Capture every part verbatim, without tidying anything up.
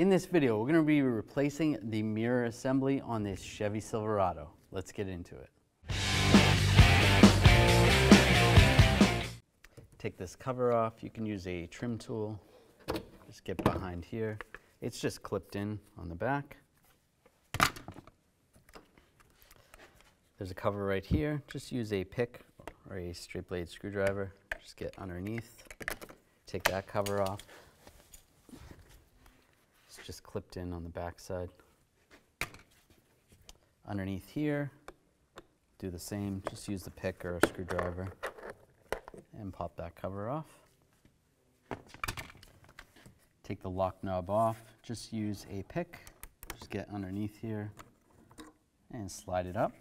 In this video, we're going to be replacing the mirror assembly on this Chevy Silverado. Let's get into it. Take this cover off. You can use a trim tool. Just get behind here. It's just clipped in on the back. There's a cover right here. Just use a pick or a straight blade screwdriver. Just get underneath. Take that cover off. It's just clipped in on the back side. Underneath here, do the same. Just use the pick or a screwdriver and pop that cover off. Take the lock knob off. Just use a pick. Just get underneath here and slide it up.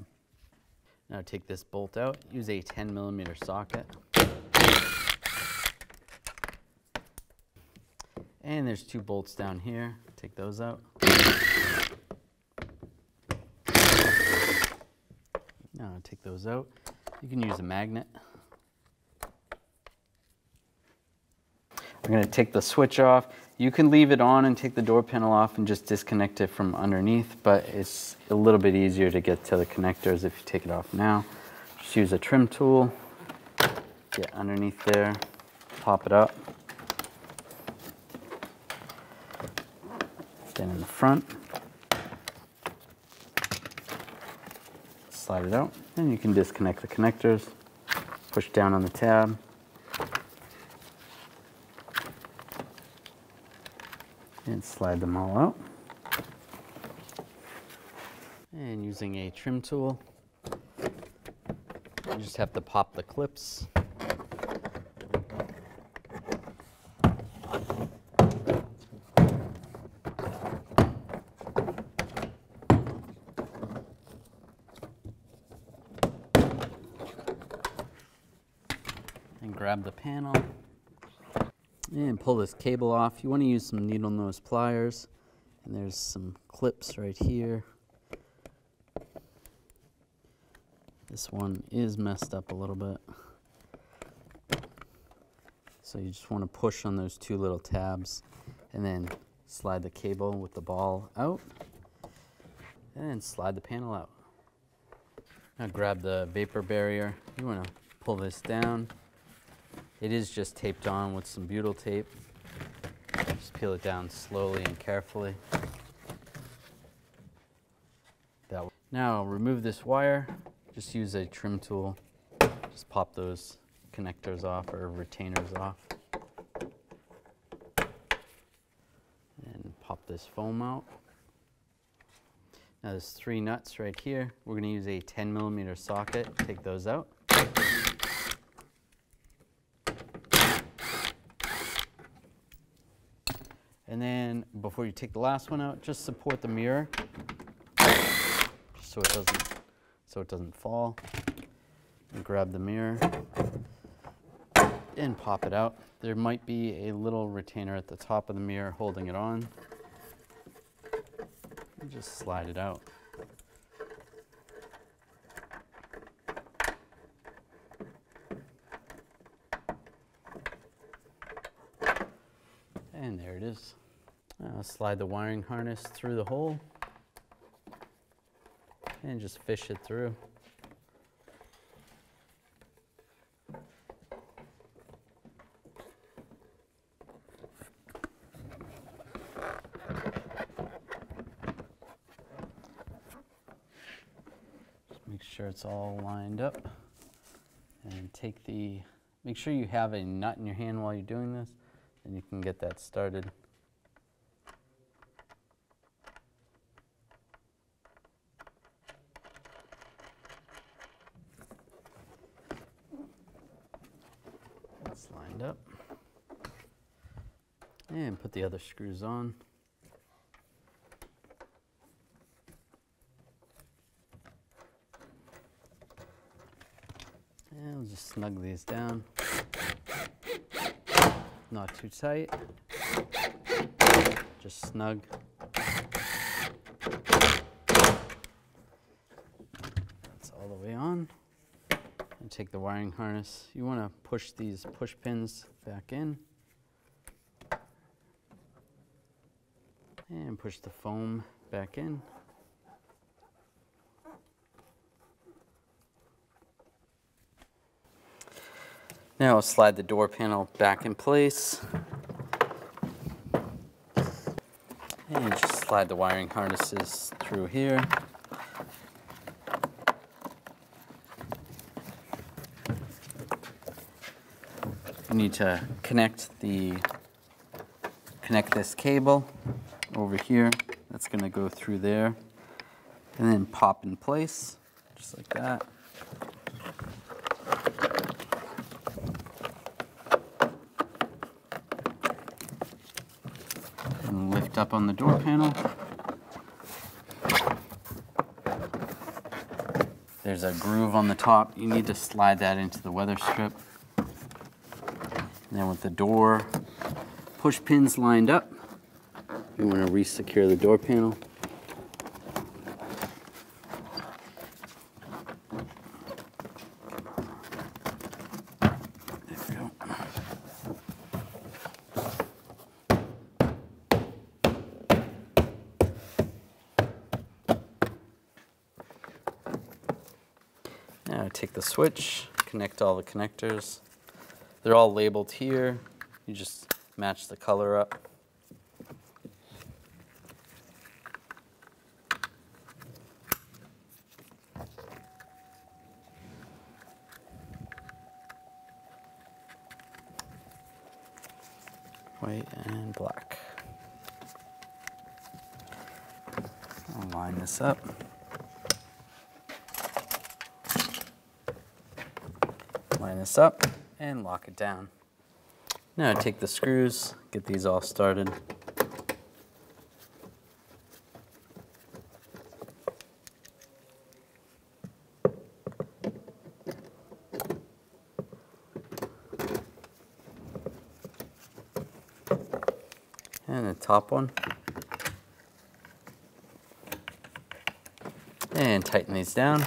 Now take this bolt out. Use a ten millimeter socket. And there's two bolts down here. Take those out. Now take those out. You can use a magnet. I'm going to take the switch off. You can leave it on and take the door panel off and just disconnect it from underneath, but it's a little bit easier to get to the connectors if you take it off now. Just use a trim tool, get underneath there, pop it up. Then in the front, slide it out, and you can disconnect the connectors, push down on the tab. And slide them all out. And using a trim tool, you just have to pop the clips. And grab the panel. And pull this cable off. You want to use some needle nose pliers, and there's some clips right here. This one is messed up a little bit. So you just want to push on those two little tabs and then slide the cable with the ball out and then slide the panel out. Now grab the vapor barrier. You want to pull this down. It is just taped on with some butyl tape. Just peel it down slowly and carefully. That way. Now remove this wire. Just use a trim tool. Just pop those connectors off or retainers off. And pop this foam out. Now there's three nuts right here. We're going to use a ten millimeter socket. Take those out. And then, before you take the last one out, just support the mirror, just so it doesn't, so it doesn't fall. And grab the mirror and pop it out. There might be a little retainer at the top of the mirror holding it on. And just slide it out. And there it is. Now slide the wiring harness through the hole and just fish it through. Just make sure it's all lined up and take the, make sure you have a nut in your hand while you're doing this. And you can get that started. That's lined up. And put the other screws on. And we'll just snug these down. Not too tight, just snug. That's all the way on. And take the wiring harness. You want to push these push pins back in. and push the foam back in. Now I'll slide the door panel back in place and just slide the wiring harnesses through here. You need to connect the connect this cable over here. That's going to go through there and then pop in place just like that. Up on the door panel. There's a groove on the top. You need to slide that into the weather strip. And then with the door push pins lined up, you want to re-secure the door panel. Now take the switch, connect all the connectors. They're all labeled here. You just match the color up. White and black. I'll line this up. Line this up and lock it down. Now take the screws, get these all started. And the top one. And tighten these down.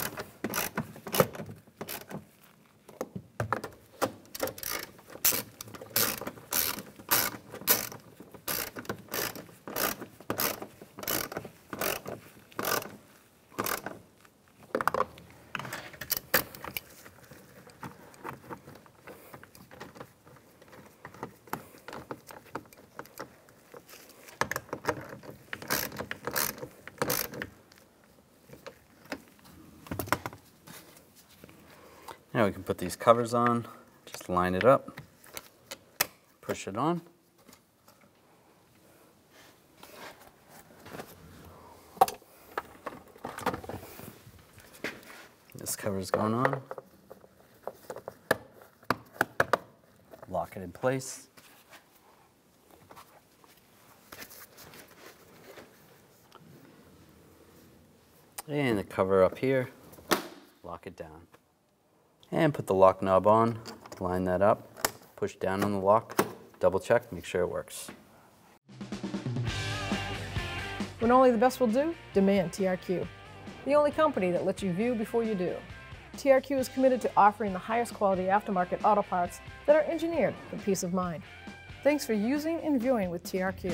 Now we can put these covers on, just line it up, push it on. This cover's going on. Lock it in place. And the cover up here, lock it down. And put the lock knob on, line that up, push down on the lock, double check, make sure it works. When only the best will do, demand T R Q. The only company that lets you view before you do. T R Q is committed to offering the highest quality aftermarket auto parts that are engineered for peace of mind. Thanks for using and viewing with T R Q.